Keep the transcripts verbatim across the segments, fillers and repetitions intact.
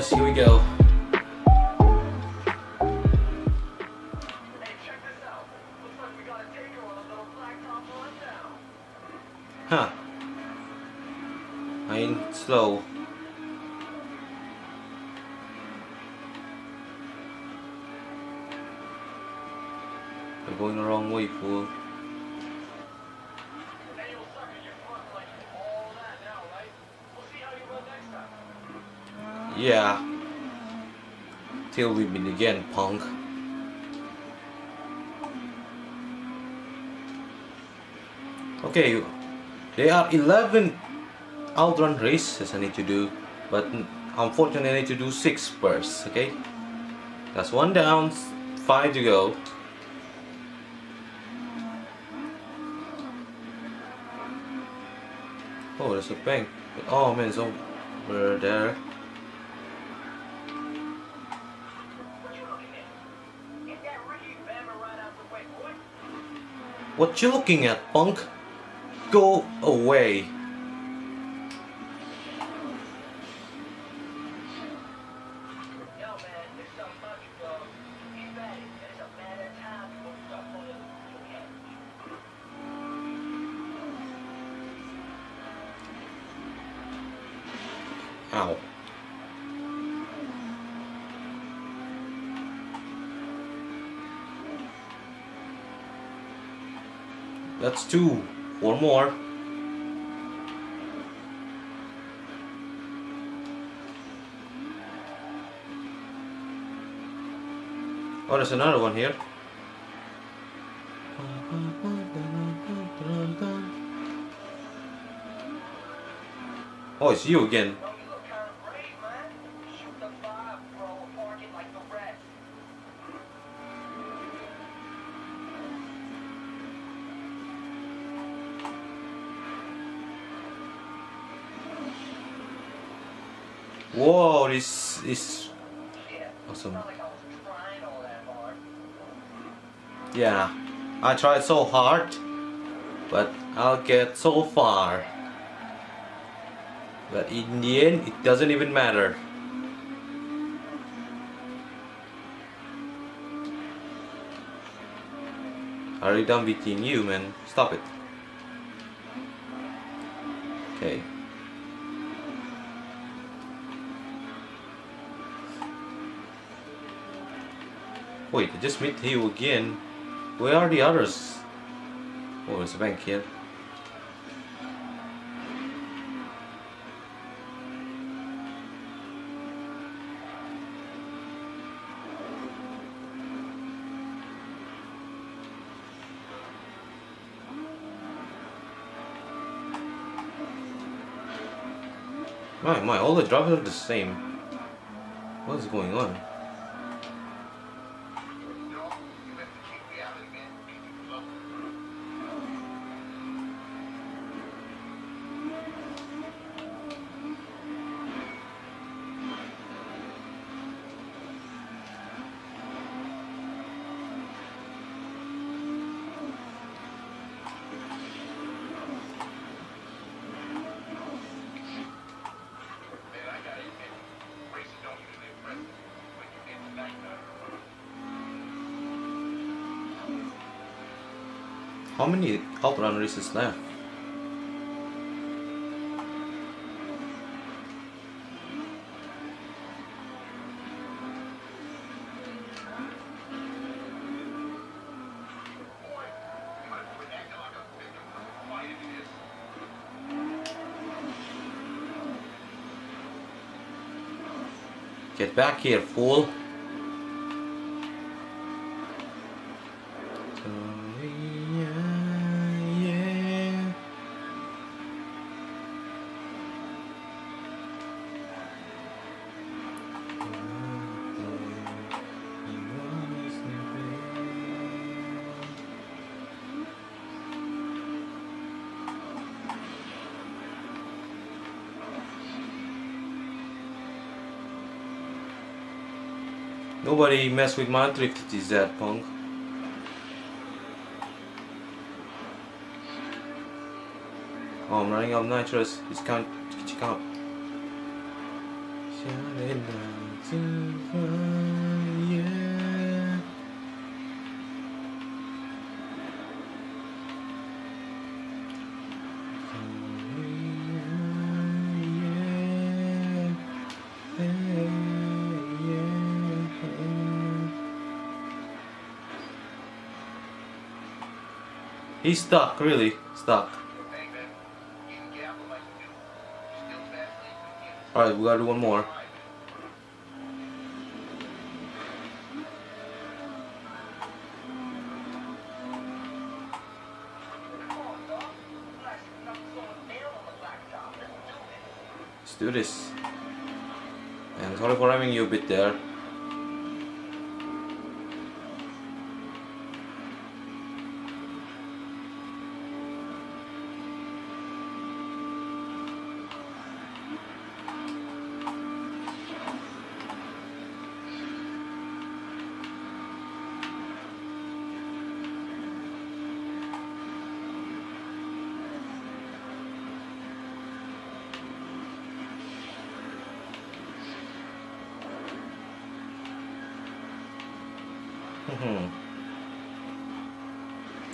guys. Here we go. Huh. I ain't slow. We're going the wrong way, fool. Yeah. Till we meet again, punk. Okay. There are eleven outrun races I need to do, but unfortunately I need to do six first, okay? That's one down, five to go. Oh, there's a bank. Oh man, it's over there. What you looking at, punk? Go away. Ow. That's two. Or more. Oh, there's another one here. Oh, it's you again. Whoa, this is awesome. Yeah, I tried so hard, but I'll get so far. But in the end, it doesn't even matter. Are you done beating you, man? Stop it. Okay. Wait, I just meet you again. Where are the others? Oh, there's a bank here. My, my, all the drivers are the same. What is going on? How many outrun races left? Get back here, fool! Nobody mess with my three fifty Z, punk. Oh, I'm running out of nitrous. It's can't catch up. He's stuck, really stuck. Alright, we gotta do one more. Let's do this. And sorry for having you a bit there.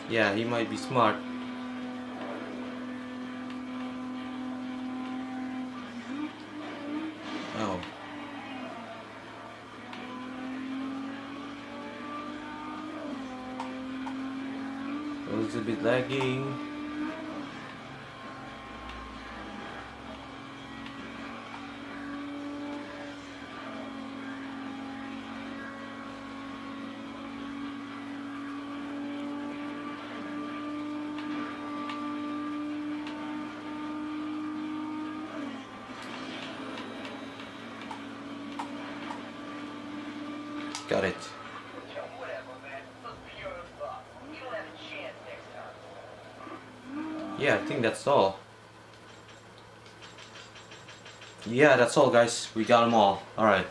Yeah, he might be smart. Oh. It looks a bit lagging. Got it. Yeah, I think that's all. Yeah, that's all, guys. We got them all. Alright.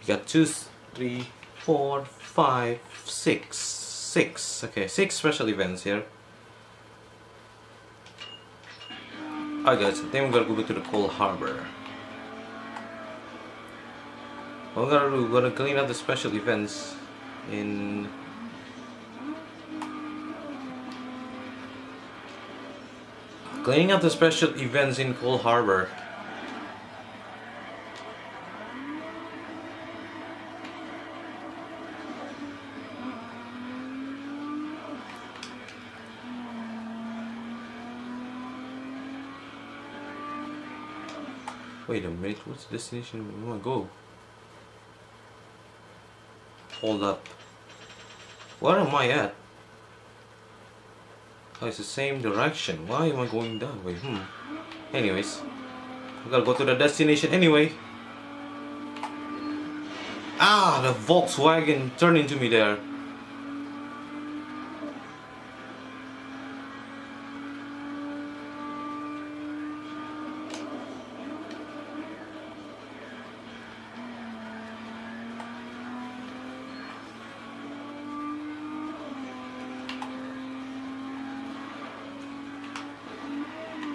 We got two, three, four, five, six. Six. Okay, six special events here. Alright, guys. I think we're gonna go to the Cold Harbor. What we're gonna do, we're gonna clean up the special events in cleaning up the special events in Cold Harbor. Wait a minute, what's the destination we wanna go? Hold up. Where am I at? Oh, it's the same direction. Why am I going that way? Hmm. Anyways, we gotta go to the destination anyway. Ah, the Volkswagen turned into me there.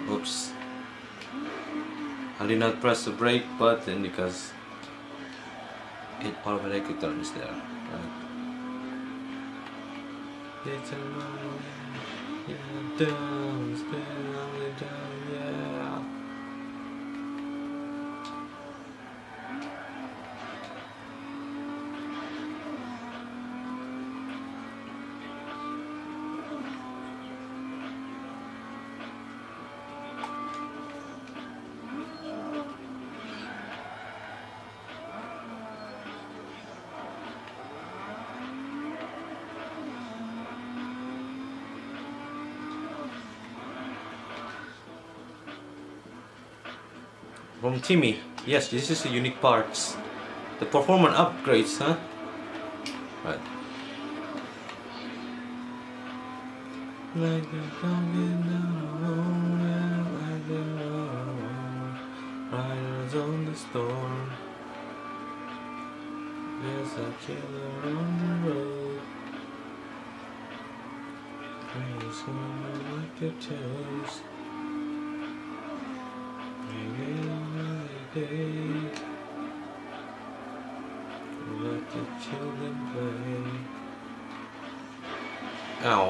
Oops. I did not press the brake button because it automatically turns there. Right. From Timmy. Yes, this is the unique parts. The performance upgrades, huh? Right. Riders on the storm. There's a killer on the road. Things going like your toes. Hey, the children play. Ow.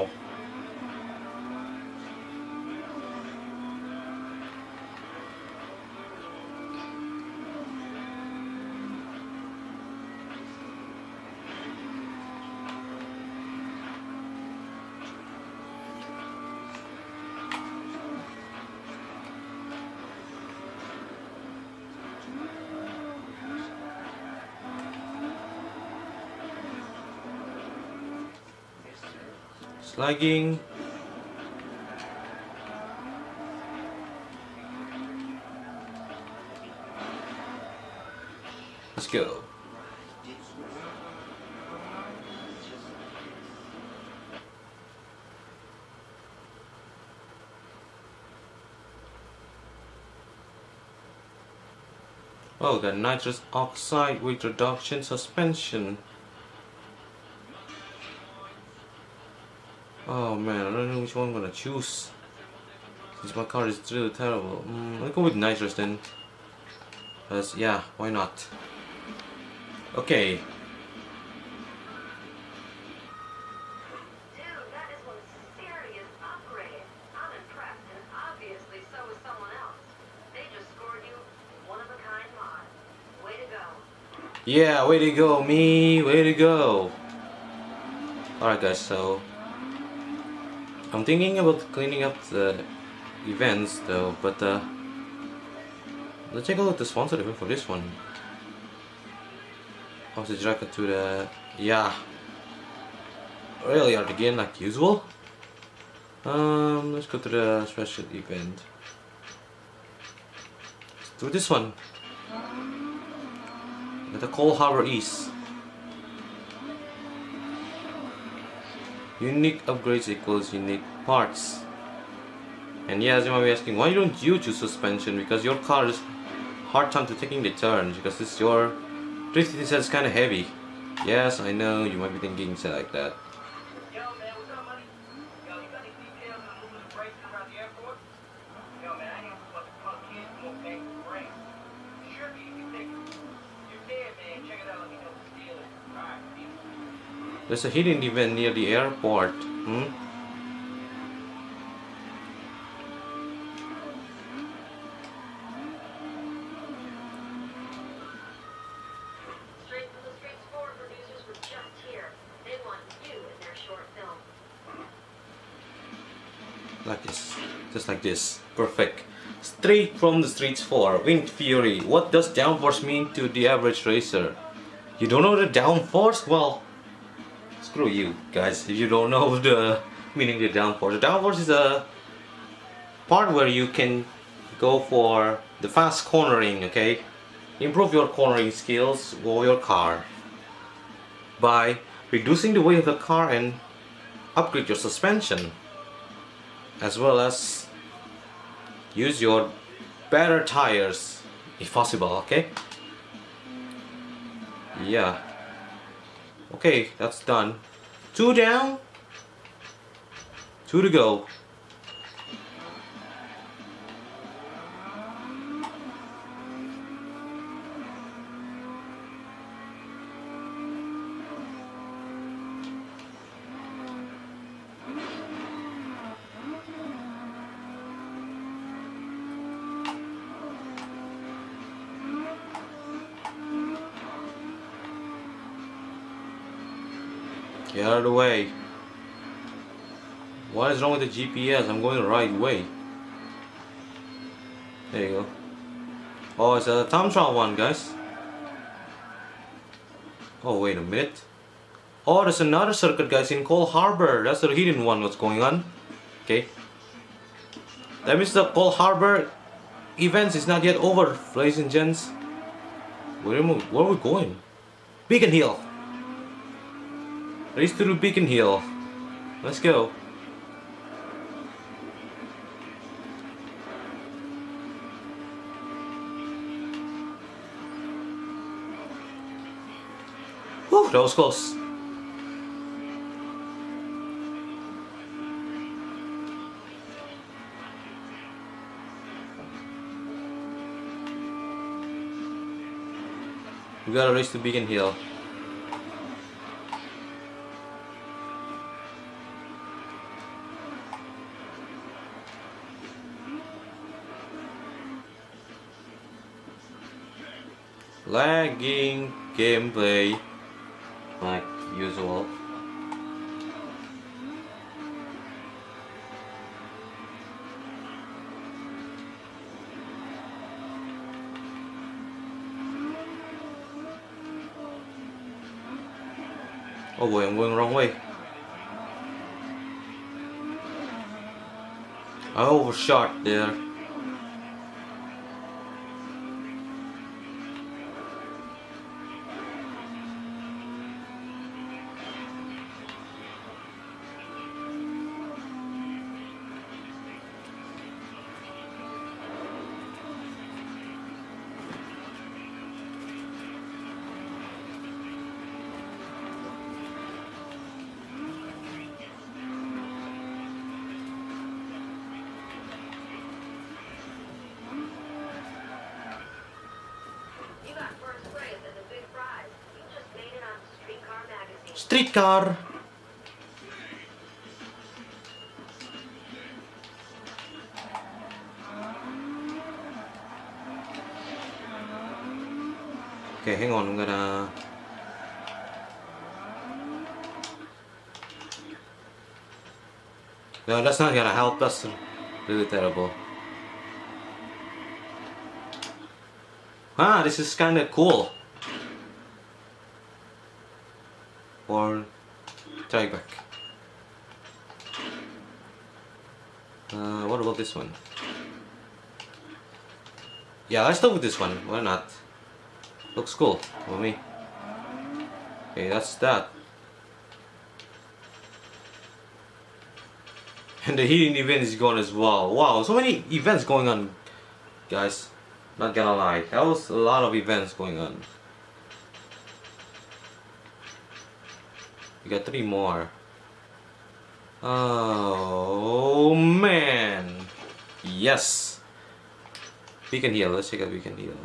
Lagging. Let's go. Oh, the nitrous oxide with reduction suspension. Oh man, I don't know which one I'm gonna choose. Since my car is really terrible. Mm, I'll go with nitrous then. Cause yeah, why not? Okay. Dude, that is one serious upgrade. I'm impressed, and obviously so is someone else. They just scored you one of a kind mod. Way to go. Yeah, way to go, me, way to go. Alright guys, so I'm thinking about cleaning up the events though, but uh, let's check out the sponsor event for this one. How's the jacket to the... yeah. Really hard again, like usual. Um, let's go to the special event. Let's do this one. At the Coal Harbor East. Unique upgrades equals unique parts. And yes, you might be asking, why don't you choose suspension? Because your car is hard time to taking the turn, because it's your drift is kind of heavy. Yes, I know you might be thinking say like that. Yo, man, what's up, buddy? Yo, you got any details on moving the brakes around the airport? Yo, man, I ain't supposed to call kids more paying for brakes. Sure, you can take it. You're dead, man. Check it out. Let me know the deal is. All right, peace. There's a hidden event near the airport. Hmm? Straight from the Streets four producers were just here. They want you in their short film. Like this. Just like this. Perfect. Straight from the Streets four. Winged Fury. What does downforce mean to the average racer? You don't know the downforce? Well, screw you guys if you don't know the meaning of the downforce. The downforce is a part where you can go for the fast cornering, okay? Improve your cornering skills for your car by reducing the weight of the car and upgrade your suspension, as well as use your better tires if possible, okay? Yeah. Okay, that's done. Two down, two to go. Get out of the way. What is wrong with the G P S? I'm going the right way. There you go. Oh, it's a time trial one, guys. Oh, wait a minute. Oh, there's another circuit, guys, in Coal Harbor. That's the hidden one. What's going on? Okay. That means the Coal Harbor events is not yet over, ladies and gents. Where am I, where are we going? Beacon Hill. Race through Beacon Hill. Let's go. Whew, that was close. We gotta race to Beacon Hill. lagging gameplay like usual. Oh boy, I'm going the wrong way. I overshot there. Streetcar. Okay, hang on, I'm gonna No, that's not gonna help, that's really terrible. Ah, this is kinda cool. Or try back. Uh, what about this one? Yeah, let's go with this one. Why not? Looks cool for me. Okay, that's that. And the healing event is gone as well. Wow, so many events going on, guys. Not gonna lie, that was a lot of events going on. We got three more. Oh man, yes, we can heal. Let's check out we can heal.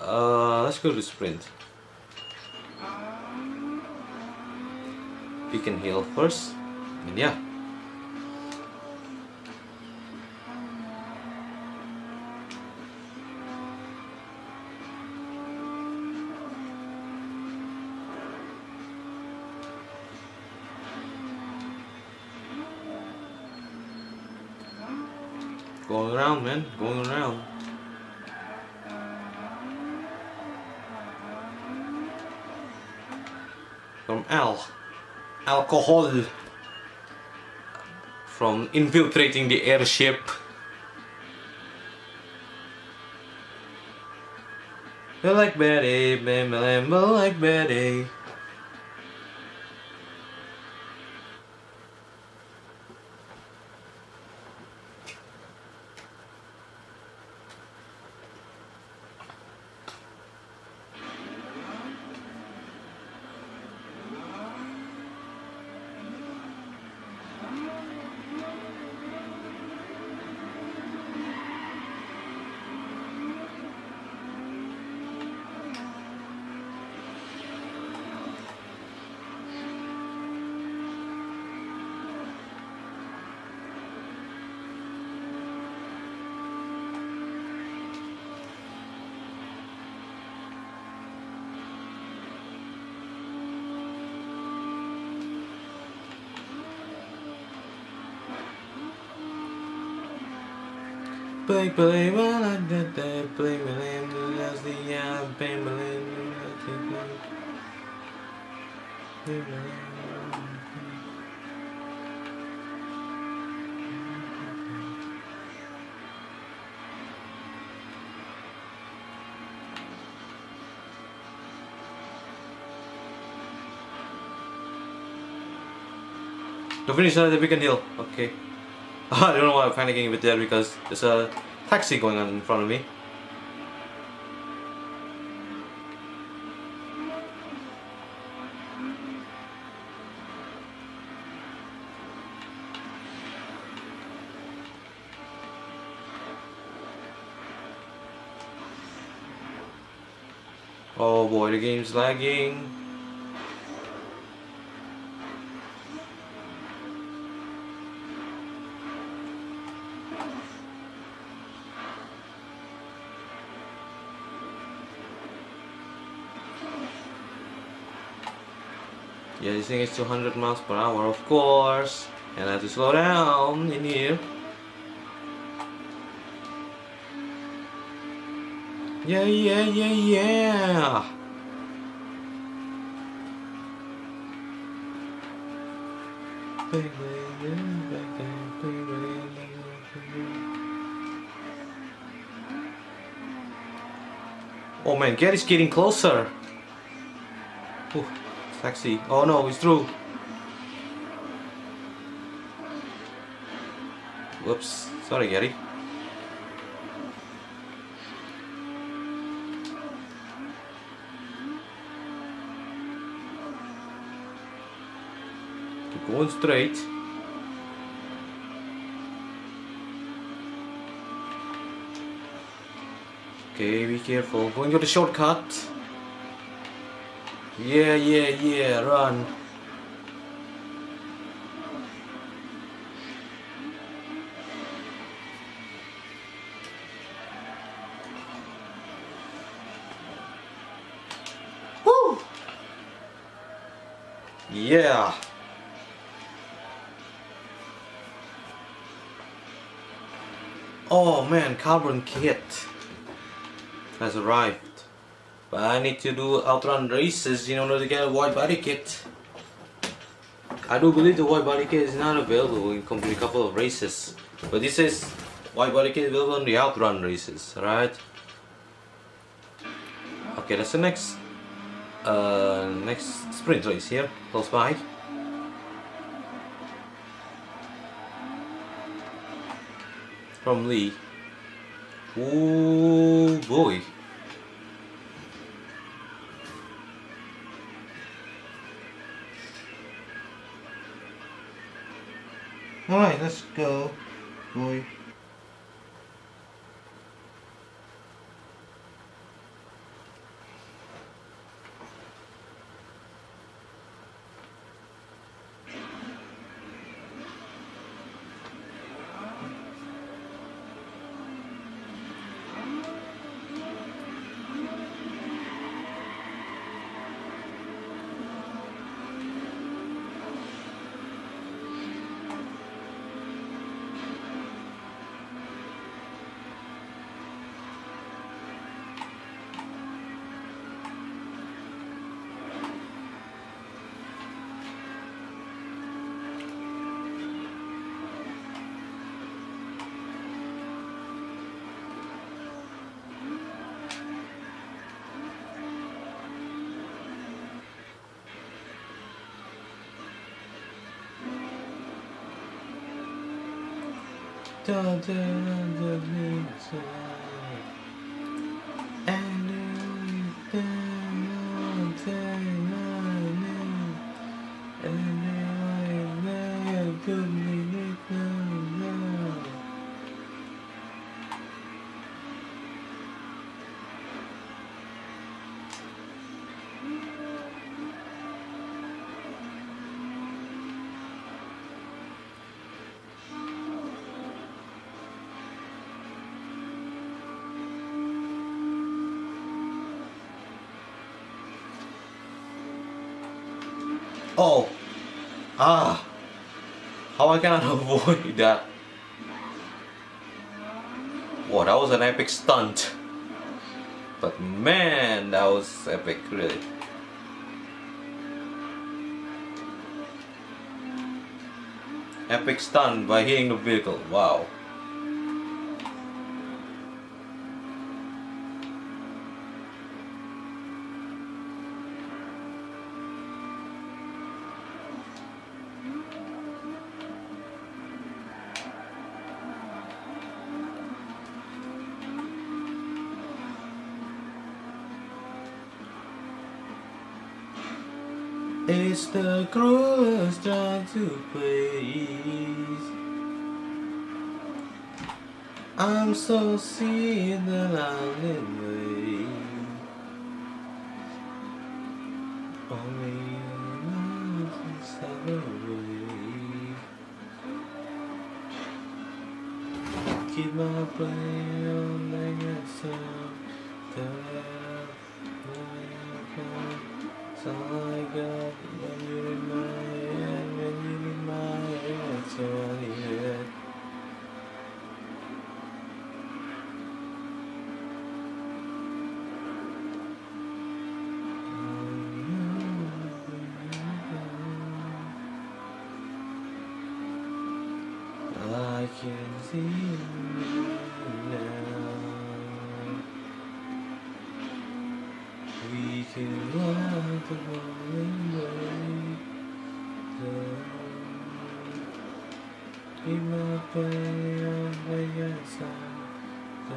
Uh, let's go to sprint. We can heal first, and yeah. Going around, man, going around. From Al. Alcohol. From infiltrating the airship. Feel like Betty, baby, feel like Betty. Play, play, well, I did that. Play, play, that's the end. Play, play, play, play. To finish that, we can heal. Okay. I don't know why I'm panicking a bit there because there's a taxi going on in front of me. Oh boy, the game's lagging. Yeah, this thing is two hundred miles per hour, of course. And I have to slow down in here. Yeah, yeah, yeah, yeah. Oh man, Gary's getting closer. Ooh, taxi. Oh no, it's through. Whoops. Sorry, Gary. Going straight. Okay, be careful. Going to the shortcut. Yeah, yeah, yeah, run. Woo! Yeah. Oh man, carbon kit has arrived. But I need to do outrun races in order to get a wide body kit. I do believe the wide body kit is not available in a couple of races. But this is wide body kit available in the outrun races, right? Okay, that's the next uh, next sprint race here, close by. From Lee. Oh boy. Alright, let's go, boy. Dun, dun, dun, dun, dun. And dun, dun, dun, dun. And dun, dun, dun. Oh, ah, how I cannot avoid that. Wow, that was an epic stunt. But man, that was epic, really. Epic stunt by hitting the vehicle, wow. It's the cruelest job to please. I'm so sick that I'm lonely. Only you know keep my play on like a song. Saga I can see you now. We can walk the way. In my bed on the outside.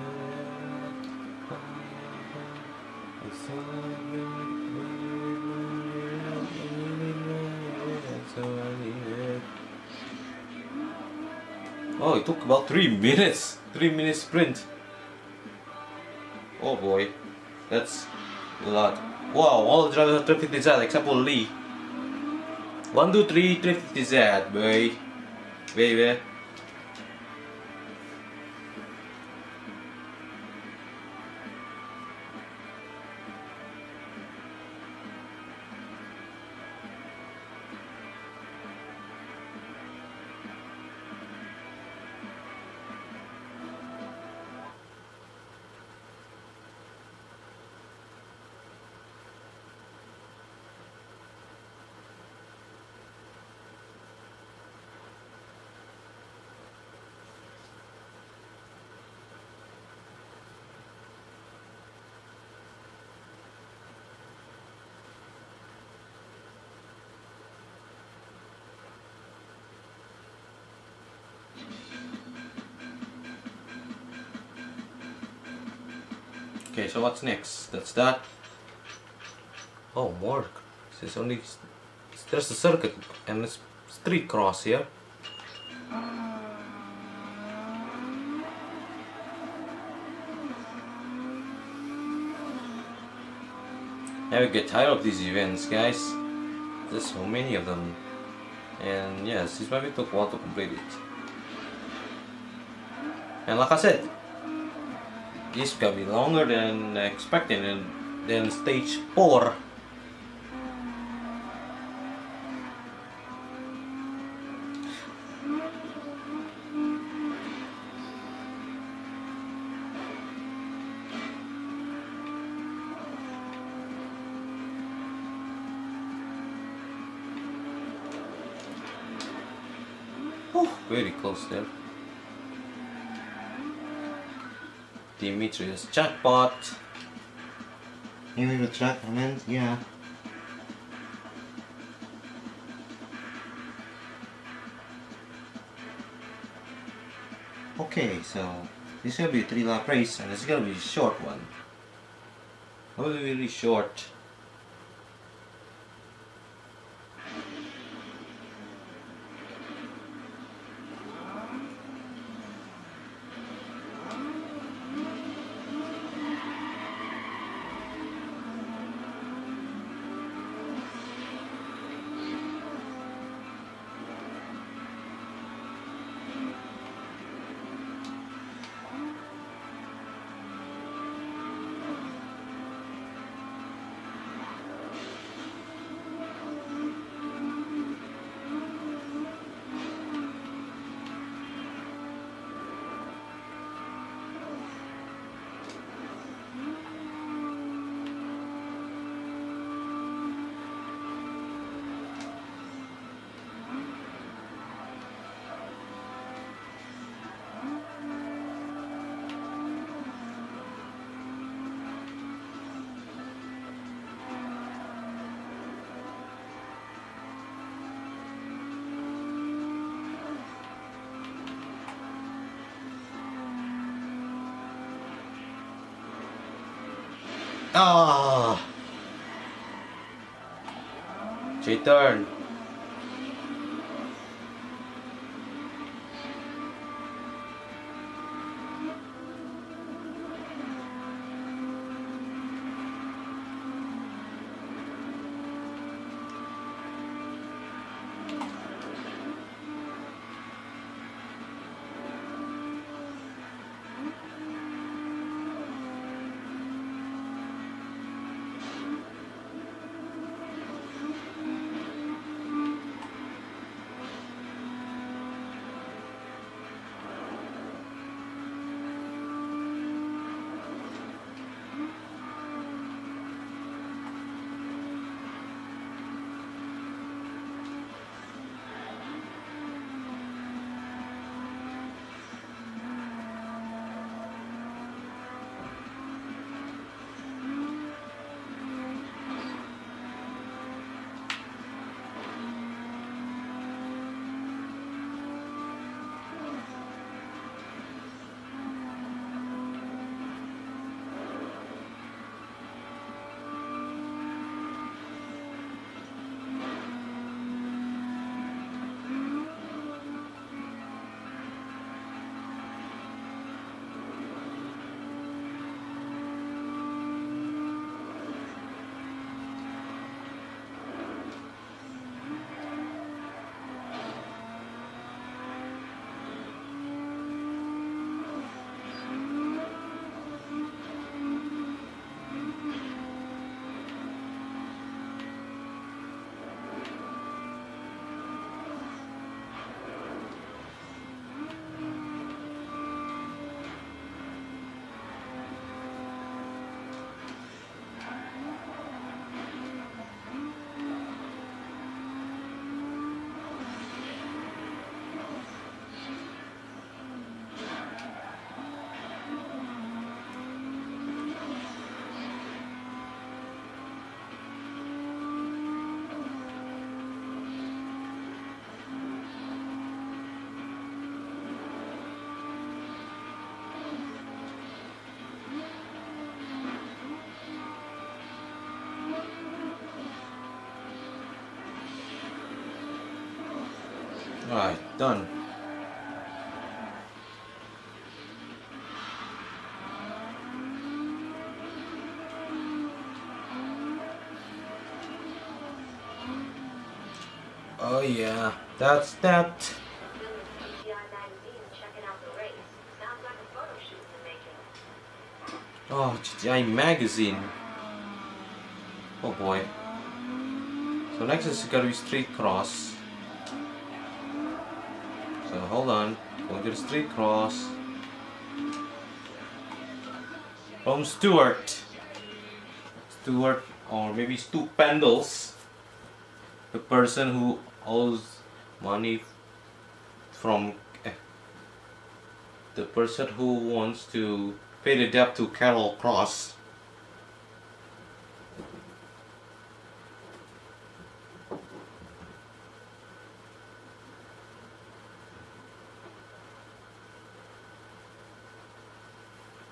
Oh, it took about three minutes. Three minutes sprint. Oh boy, that's a lot. Wow, all the drivers are three fifty Z except for Lee. One, two, three, three fifty Z, boy, baby. Okay, so what's next? That's that. Oh, more. There's only there's a circuit and a street cross here. I get tired of these events, guys. There's so many of them, and yes, this might be took a while to complete it. And like I said, this can be longer than expected, and then stage four. Oh, very close there. Demetrius jackpot. You mean the track comments? Yeah. Okay, so this is gonna be a three lap race, and it's gonna be a short one. Probably really short. Ah, J-turn. Alright, done. Oh yeah, that's that. Oh, G T I magazine. Oh boy. So next is gonna be Street Cross. So hold on, we'll get Street Cross. From Stewart. Stewart, or maybe Stu Pendles. The person who owes money from eh, the person who wants to pay the debt to Carol Cross.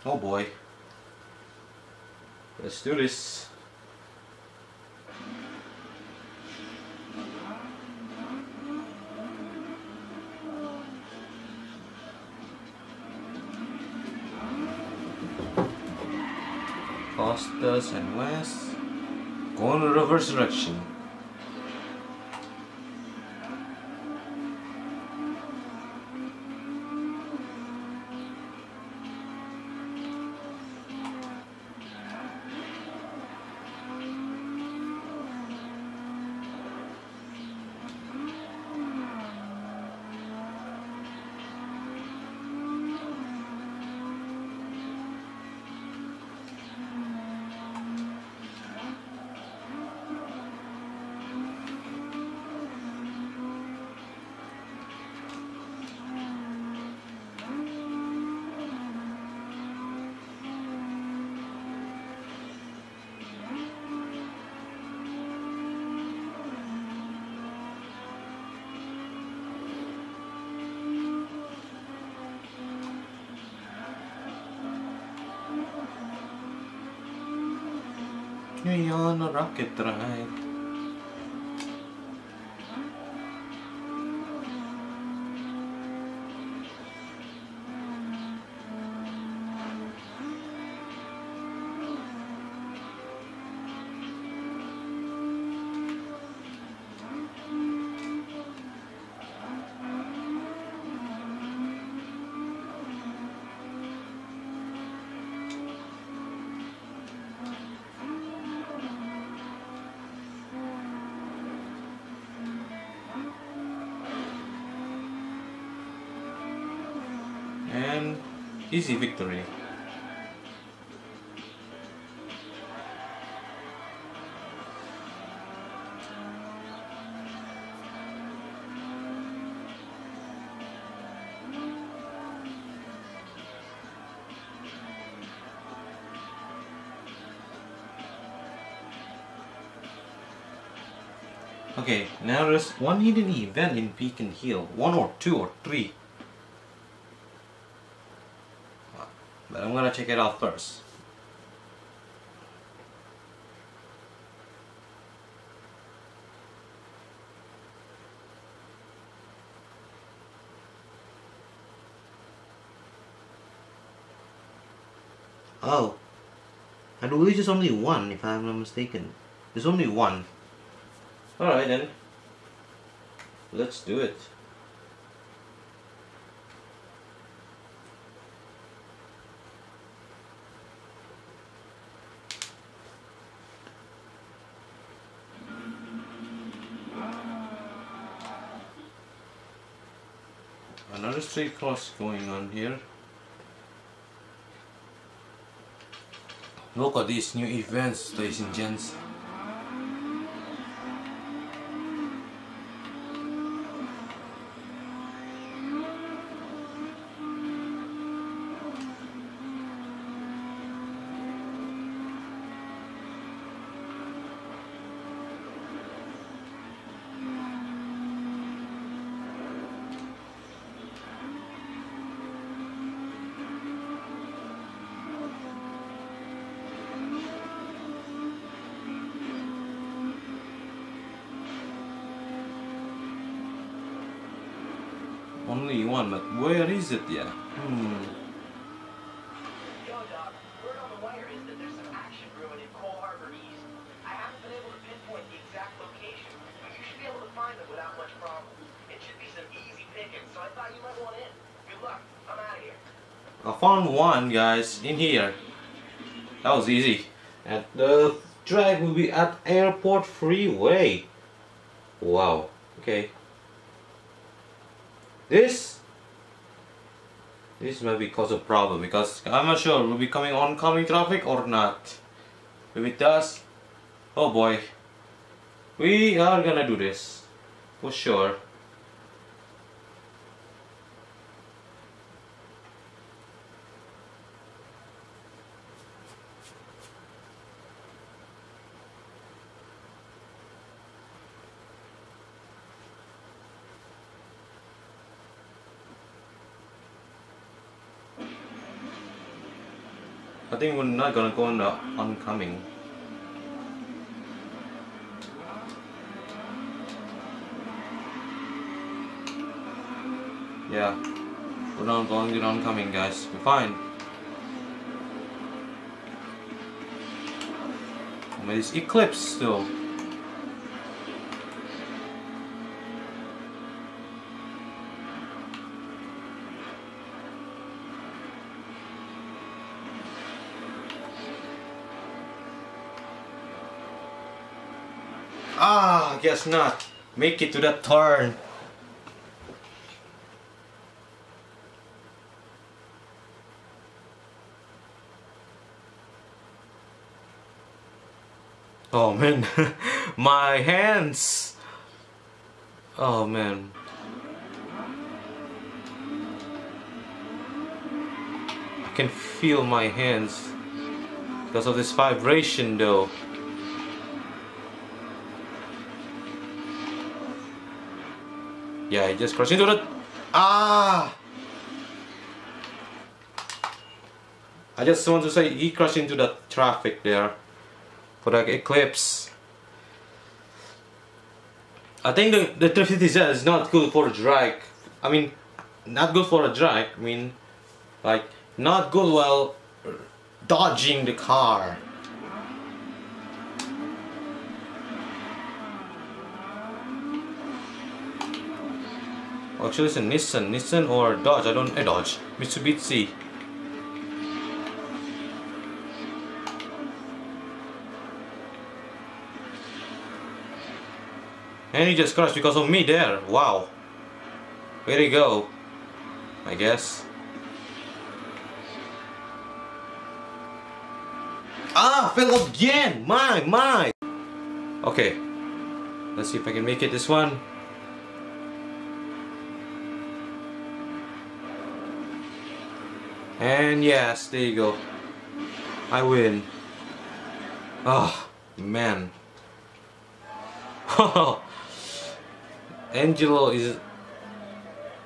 Oh boy, let's do this. Costas and West, going in reverse direction. You're on a rocket ride. And easy victory. Okay, now there's one hidden event in Beacon Hill, one or two or three. But I'm gonna check it out first. Oh, I believe there's only one, if I'm not mistaken. There's only one. Alright then, let's do it. Another straight cross going on here. Look at these new events, ladies and gents. Only one, but where is it? Yeah. Hmm. I found one, guys, in here. That was easy. And the track will be at Airport Freeway. Wow. Okay. This This might be cause a problem, because I'm not sure we'll be coming oncoming traffic or not. If it does, oh boy, we are gonna do this for sure. I think we're not gonna go on the oncoming. Yeah, we're not going to the oncoming, guys. We're fine. I mean, it's eclipse still. Ah, guess not. Make it to that turn. Oh man, my hands. Oh man. I can feel my hands because of this vibration though. Yeah, I just crashed into the... Ah! I just want to say he crashed into the traffic there for the eclipse. I think the, the three fifty Z is not good for a drag. I mean, not good for a drag. I mean, like, not good while dodging the car. Actually, it's a Nissan, Nissan or Dodge. I don't. A Dodge, Mitsubishi. And he just crashed because of me there. Wow. Way to go, I guess. Ah, fell again. My, my. Okay. Let's see if I can make it this one. And yes, there you go. I win. Oh man. Angelo is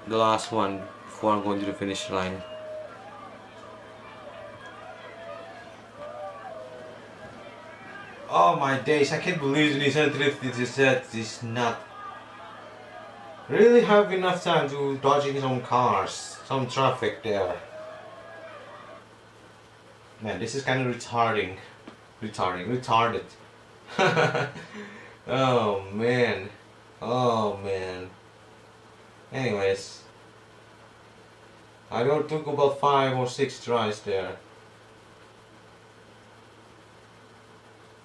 the last one before I'm going to the finish line. Oh my days, I can't believe this three fifty Z is not really have enough time to dodging some cars, some traffic there. Man, this is kind of retarding. Retarding, retarded. Oh man. Oh man. Anyways, I don't took about five or six tries there.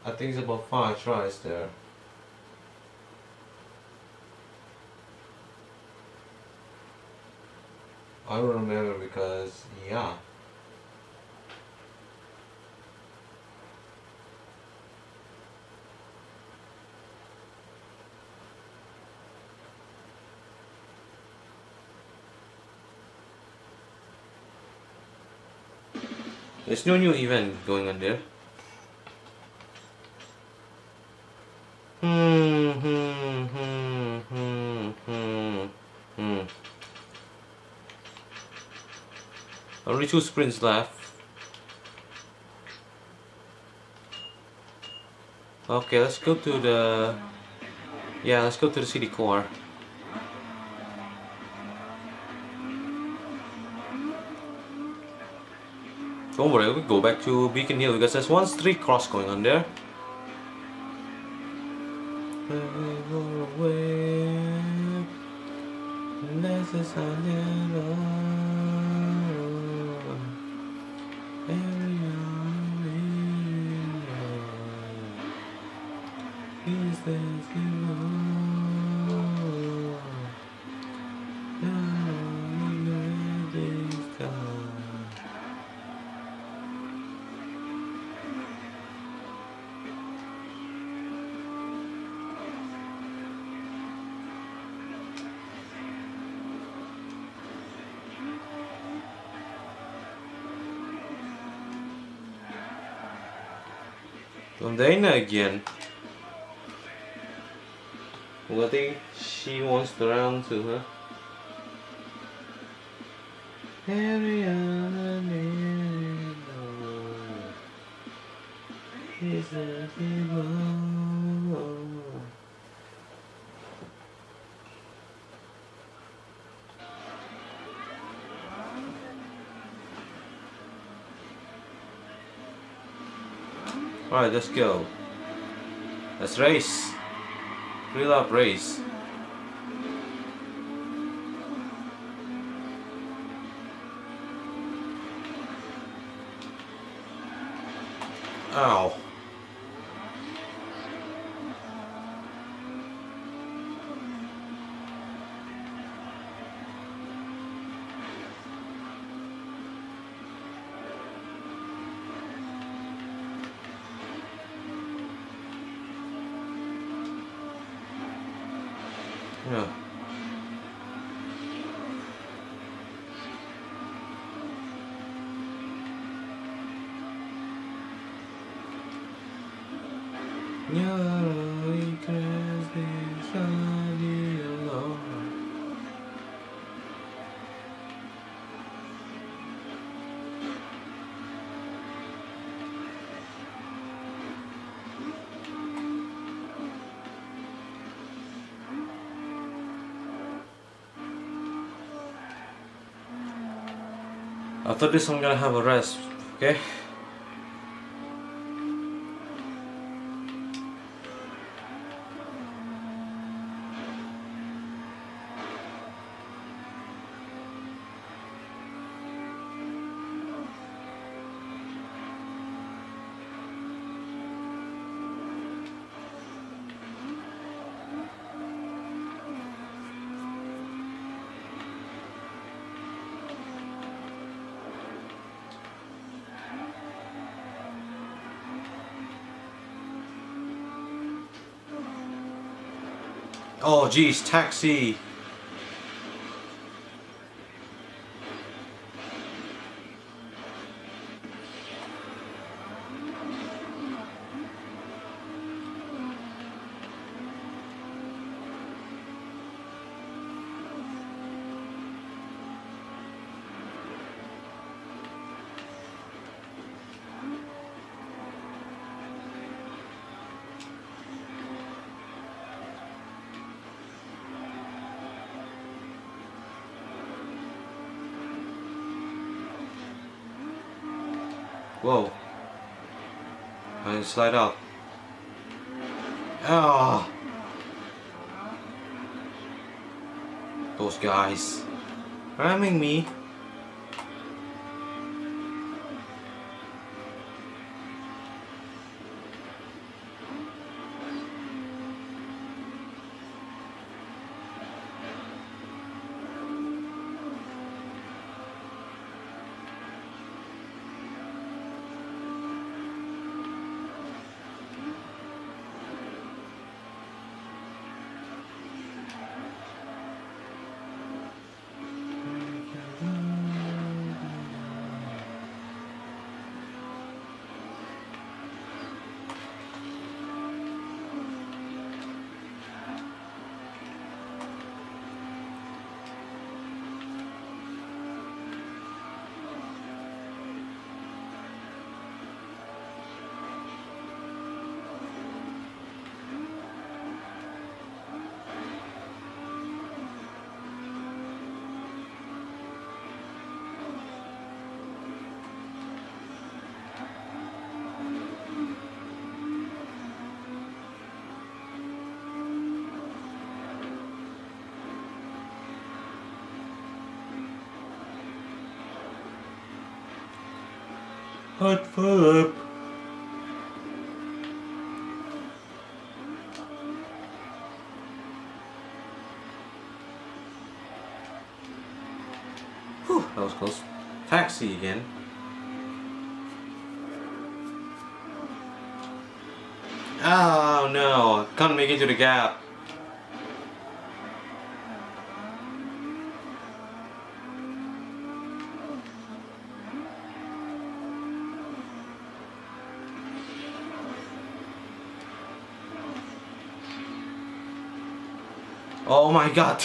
I think it's about five tries there. I don't remember because, yeah. There's no new event going on there. Hmm, hmm, hmm, hmm, hmm, hmm. Only two sprints left. Okay, let's go to the... Yeah, let's go to the city core. Don't worry, we go back to Beacon Hill because there's one street cross going on there. Londina again. Well, I think she wants to run to her. Alright, let's go. Let's race. Real up race. Ow. Yeah. After this, I'm gonna have a rest, okay? Oh geez, taxi! Whoa. I slide out. Ah. Those guys ramming me. Mm-hmm. Hot up. Whew, that was close. Taxi again. Oh no, can't make it to the gap. Oh my god.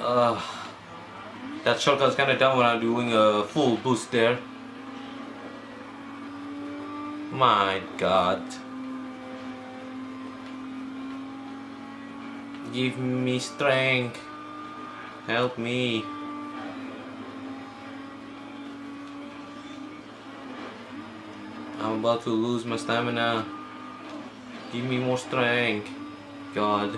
uh, that shortcut is kind of dumb when I'm doing a full boost there. My god. Give me strength. Help me. I'm about to lose my stamina. Give me more strength. God.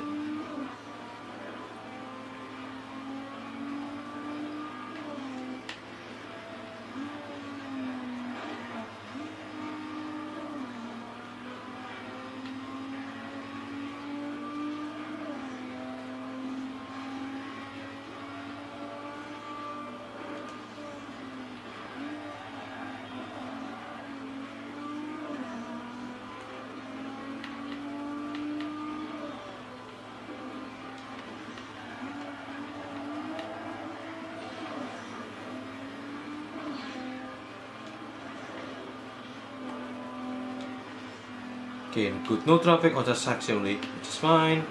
Okay, good. No traffic or just taxi only, which is fine.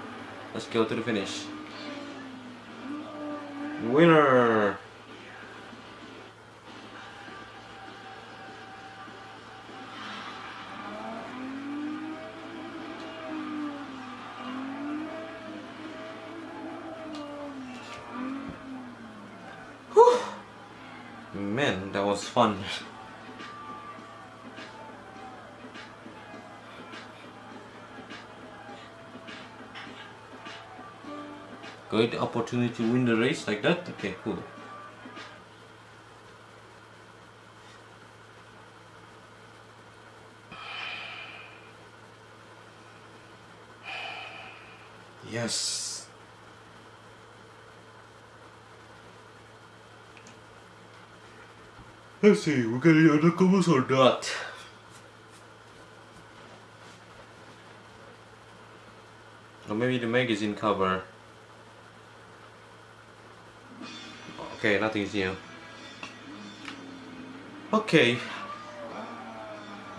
Let's go to the finish. Winner! Whew. Man, that was fun. Good opportunity to win the race like that. Okay, cool. Yes. Let's see, we get the other covers or not. Or maybe the magazine cover. Okay, nothing's new. Okay. I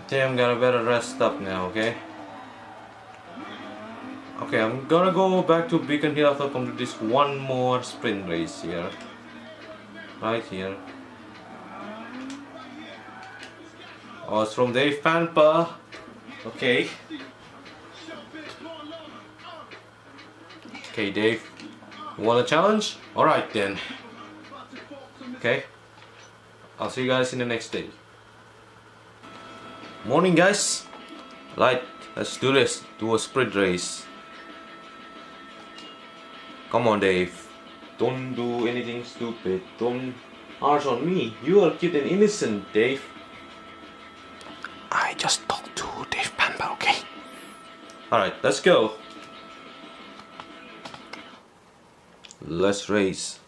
think I'm gonna better rest up now, okay? Okay, I'm gonna go back to Beacon Hill after I complete this one more sprint race here. Right here. Oh, it's from Dave Fanpa. Okay. Okay, Dave. You want a challenge? Alright then. Okay, I'll see you guys in the next day. Morning guys, right, let's do this, do a sprint race. Come on Dave, don't do anything stupid, don't arse on me, you are cute and innocent Dave. I just talked to Dave Pamba, okay? Alright, let's go. Let's race.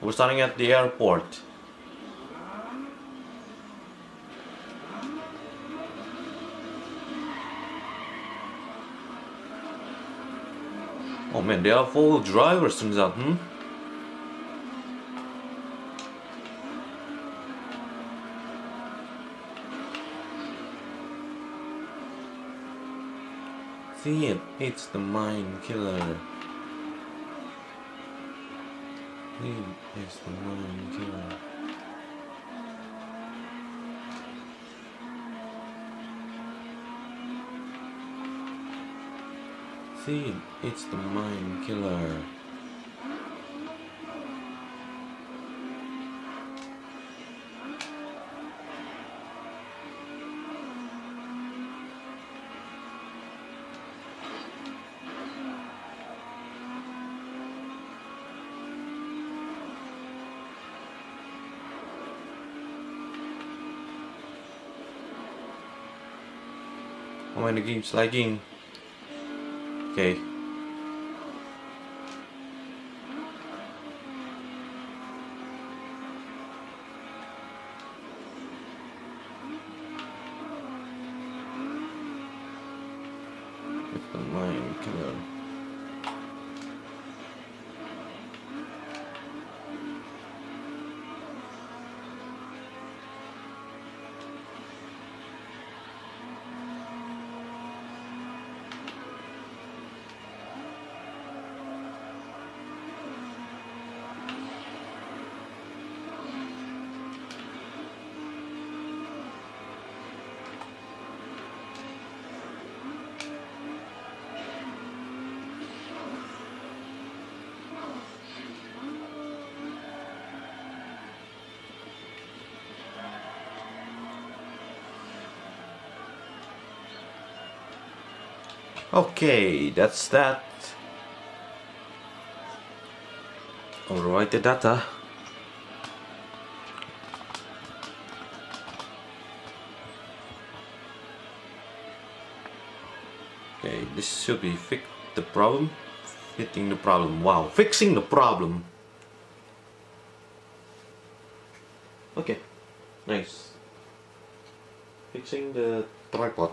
We're starting at the airport. Oh man, they are full drivers, turns out, hmm? See it, it's the mine killer. It's the mine killer. See, it's the mine killer. main games lagging. Okay. If the line can go. Okay, that's that. Alright, the data. Okay, this should be fix the problem. Fitting the problem. Wow, fixing the problem. Okay, nice. Fixing the tripod.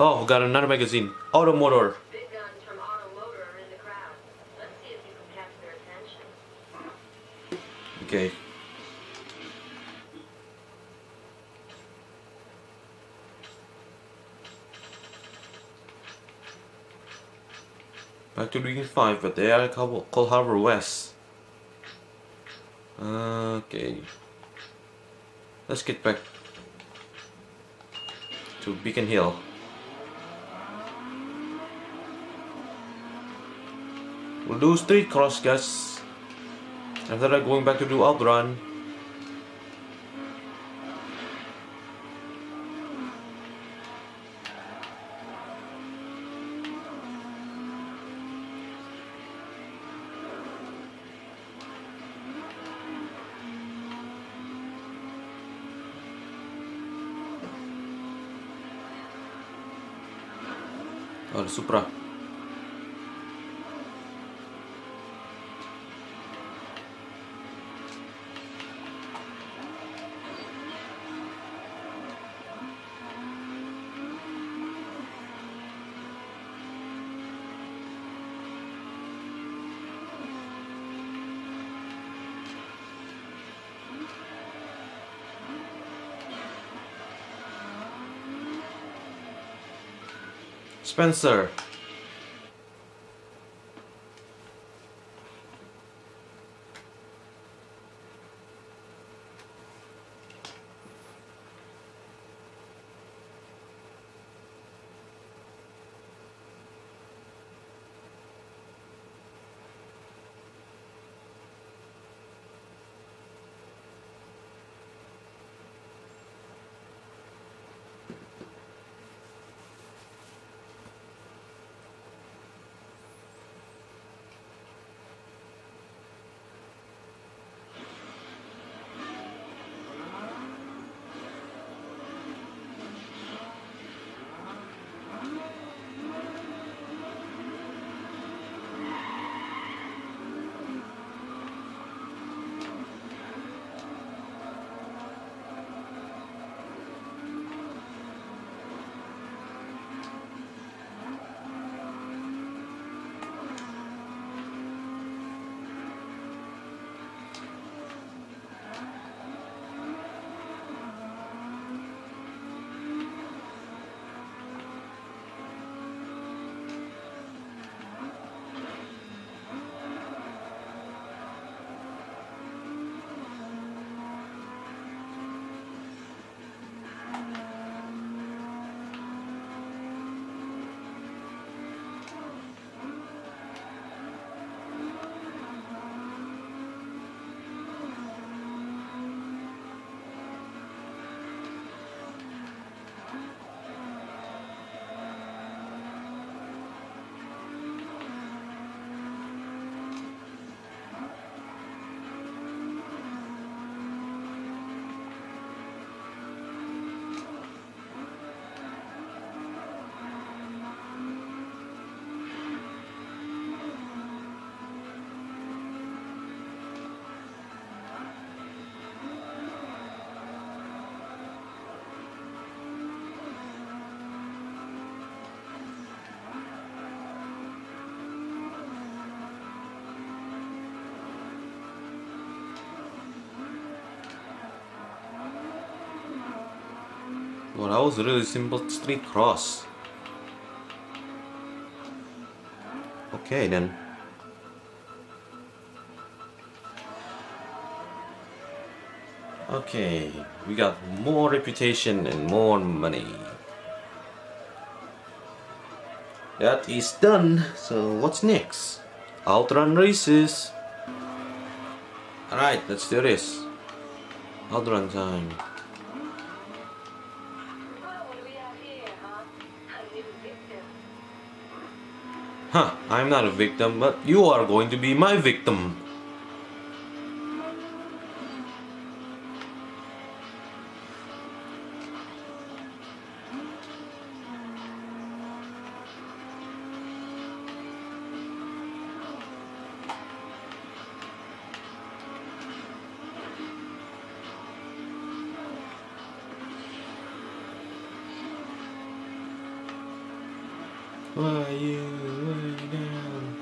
Oh, got another magazine. Auto Motor. Big guns from Auto Motor are in the crowd. Let's see if you can capture their attention. Okay. Back to Region five, but they are called Harbor West. Okay. Let's get back to Beacon Hill. We'll do street cross, guys. After that, going back to do Outrun. Oh, the Supra. Spencer. Well, that was a really simple street cross. Okay then. Okay, we got more reputation and more money. That is done. So what's next? Outrun races. Alright, let's do this. Outrun time. Huh, I'm not a victim, but you are going to be my victim. Why are you way down?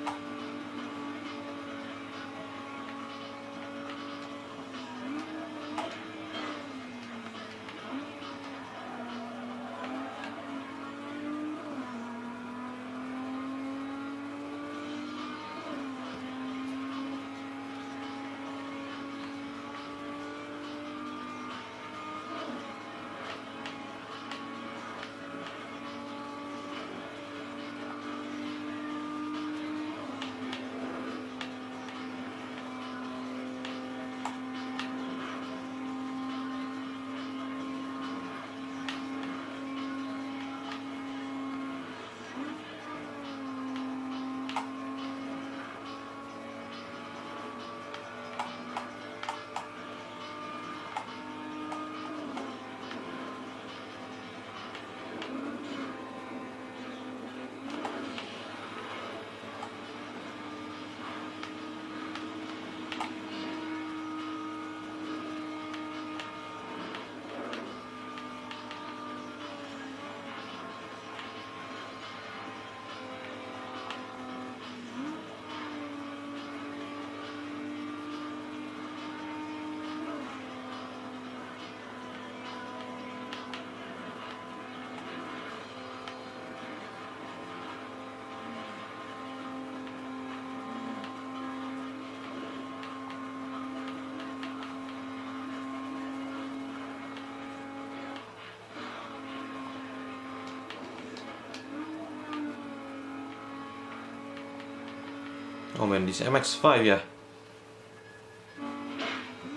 Oh man, this M X five, yeah.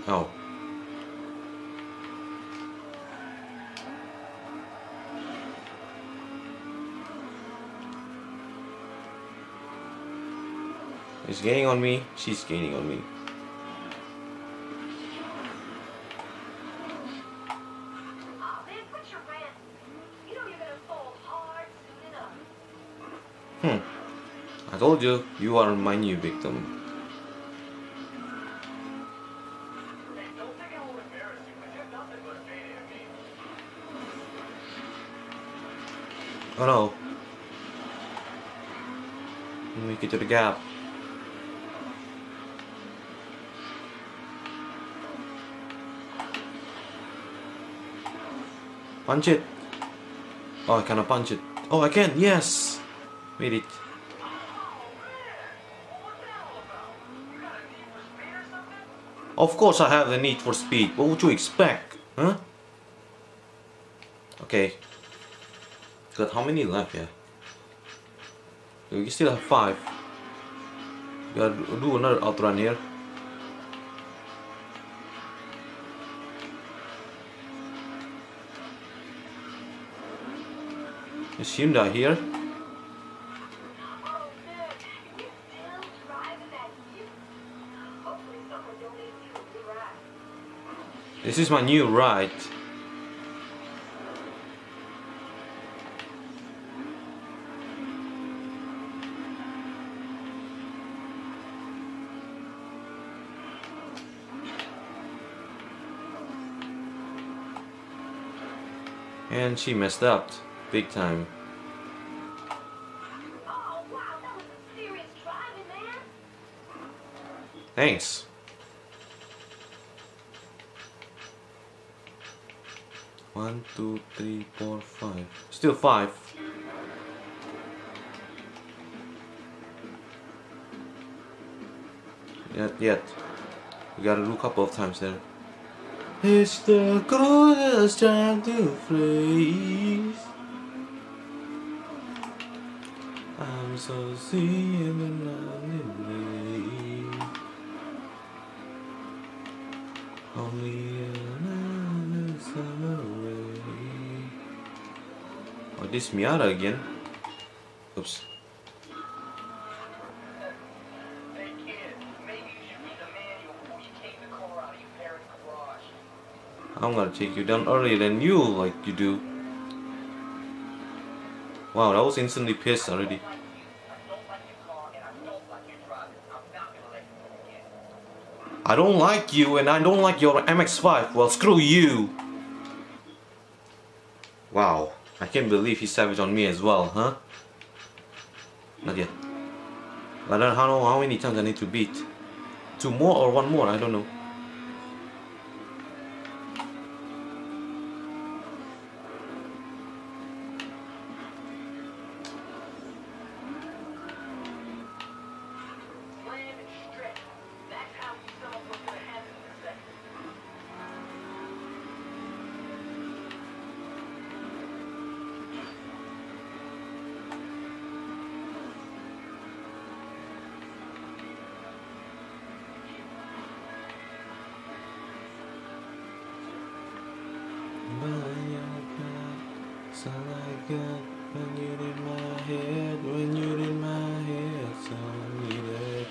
Oh. He's gaining on me, she's gaining on me. I told you, you are my new victim. Oh no. Make it to the gap. Punch it. Oh, I cannot punch it. Oh, I can, yes! Made it. Of course I have the need for speed. What would you expect? Huh? Okay. Got how many left here? Yeah? We still have five. We gotta do another outrun here. Is Hyundai here? This is my new ride. And she messed up big time. Oh wow, that was serious driving, man. Thanks. One, two, three, four, five. Still five. Yet, yet. We gotta do a couple of times there. It's the coldest time to freeze. I'm so seeing the lonely place. Only another summer away. Oh, this Miata again. Oops. I'm gonna take you down earlier than you like you do. Wow, that was instantly pissed already. I don't like you and I don't like your M X five. Well, screw you. Wow, I can't believe he's savage on me as well, huh? Not yet. I don't know how many times I need to beat. Two more or one more, I don't know. When you're in my head, when you're in my head, so needed.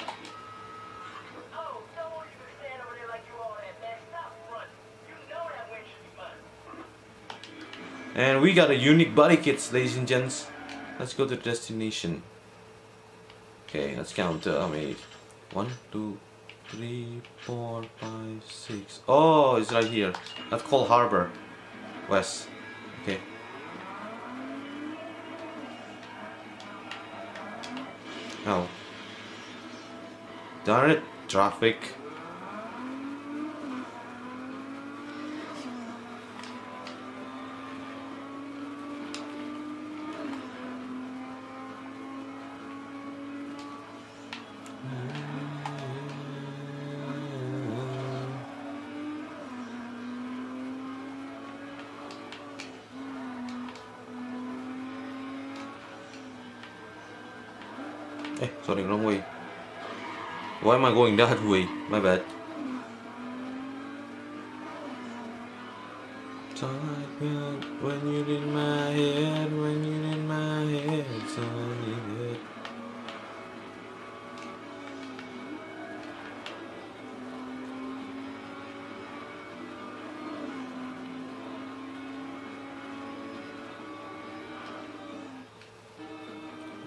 Oh, don't want you to stand over there like you all that man. Stop running. You know that way should be mine. And we got a unique body kits, ladies and gents. Let's go to destination. Okay, let's count to um, eight. One, two, three, four, five, six. Oh, it's right here. That's called Harbor West. Okay. Oh. Darn it, traffic. Eh, sorry, wrong way. Why am I going that way? My bad. So like that, when you're in my head, when you're in my head, so needed.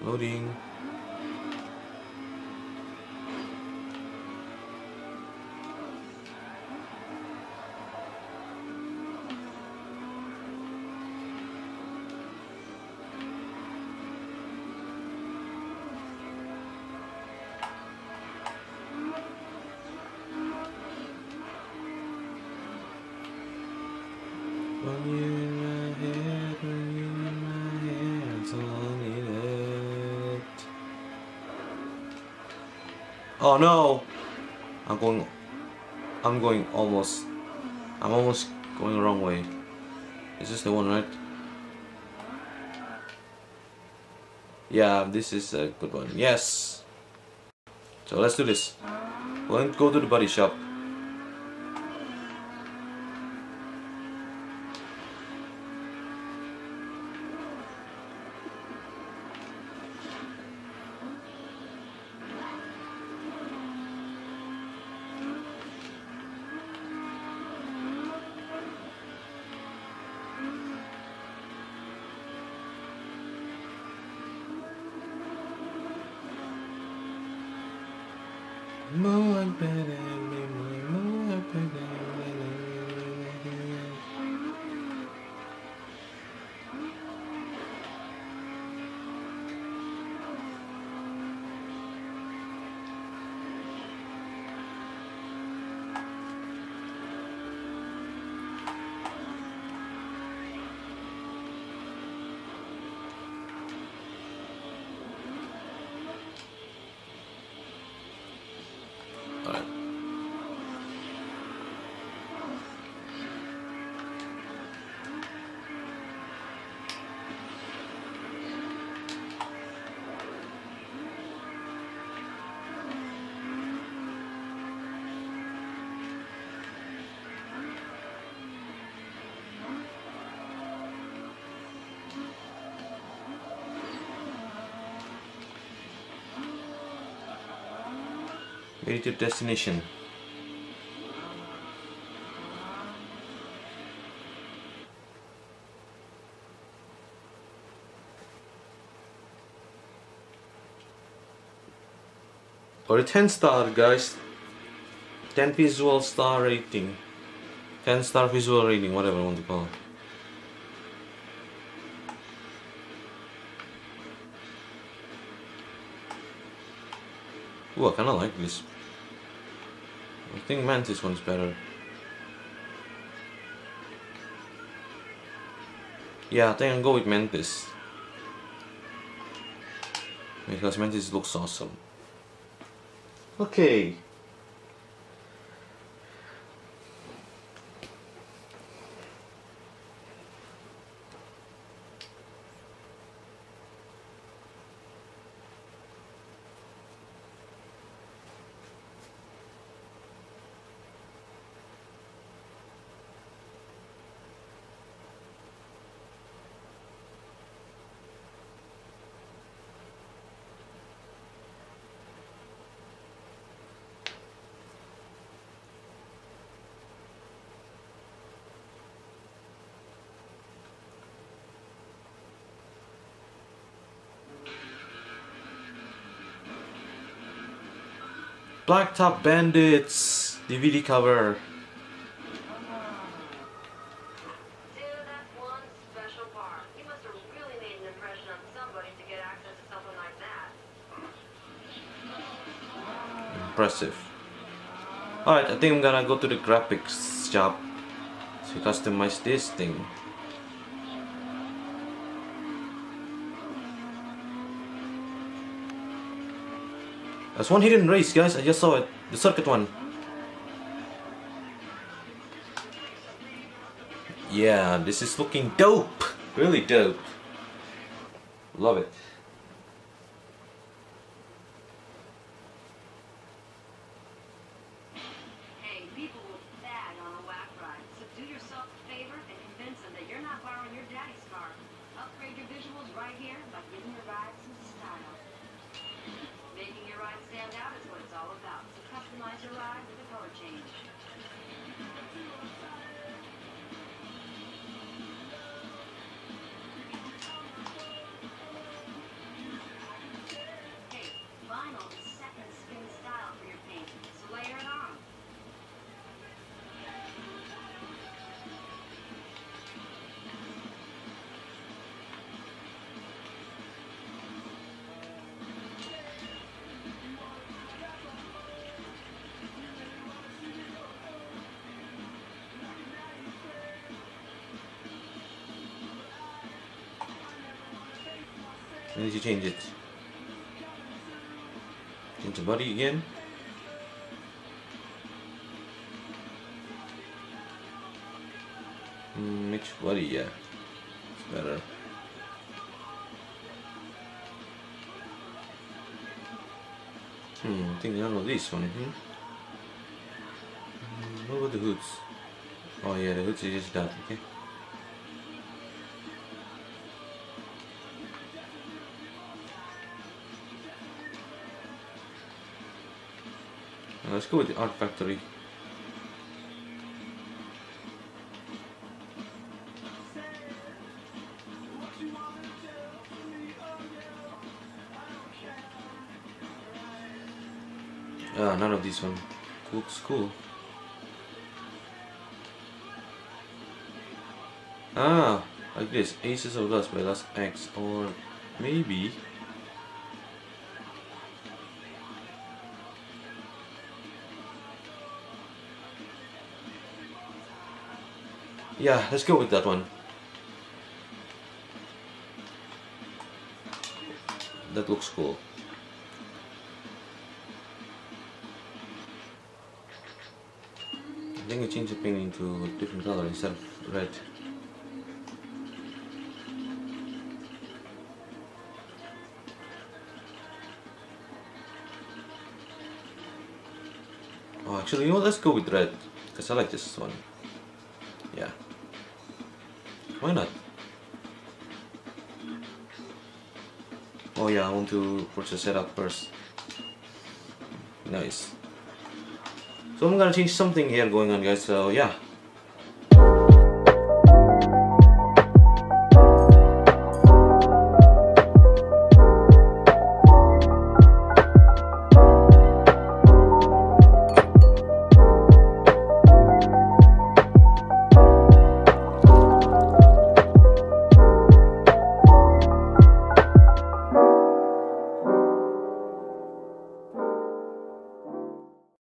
Loading. When you're in my head, when you're in my head, so I need it. Oh no! I'm going, I'm going almost, I'm almost going the wrong way. Is this the one, right? Yeah, this is a good one. Yes! So let's do this. Let's go to the body shop. More better, more better. creative destination. Or a ten star, guys. ten visual star rating. ten star visual rating, whatever I want to call it. Ooh, I kinda like this. I think Mantis one is better. Yeah, I think I'll go with Mantis. Because Mantis looks awesome. Okay. Blacktop Bandits D V D cover. Dude, that's one special bar. You must have really made an impression on somebody to get access to something like that. Impressive. Alright, I think I'm gonna go to the graphics shop to customize this thing. There's one hidden race, guys. I just saw it. The circuit one. Yeah, this is looking dope. Really dope. Love it. Hey, people will bag on a whack ride, so do yourself a favor and convince them that you're not borrowing your daddy's car. Upgrade your visuals right here by giving your ride some style. Making your ride stand out is what it's all about, so customize your ride with a color change. Hey, vinyl is second skin style for your paint, so layer it on. I need to change it. Change the body again. Mm, which body? Yeah, it's better. Hmm, I think I don't know this one. Hmm? Mm, what about the hoods? Oh yeah, the hoods are just that. Okay. Let's go with the Art Factory. Ah, none of these one. Looks cool. Ah, like this. Aces of Dust by Last X, or maybe. Yeah, let's go with that one. That looks cool. I think I changed the paint into a different color instead of red. Oh, actually, you know, let's go with red, because I like this one. Yeah. Why not? Oh yeah, I want to purchase it up first. Nice. So I'm gonna change something here going on, guys. So yeah.